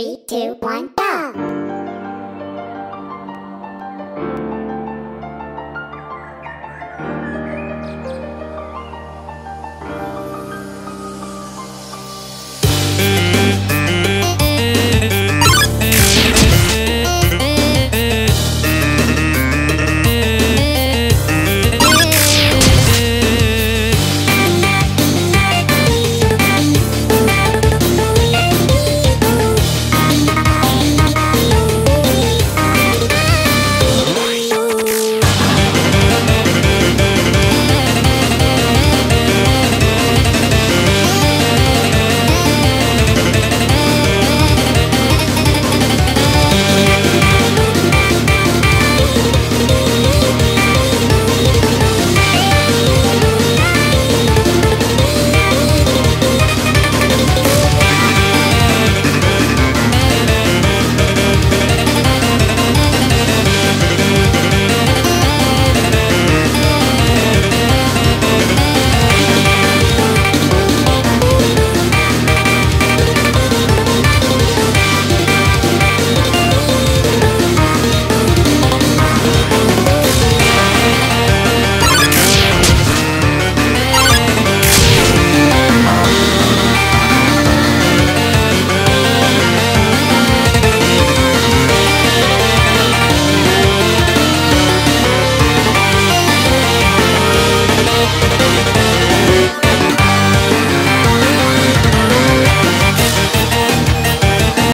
3, 2, 1, go!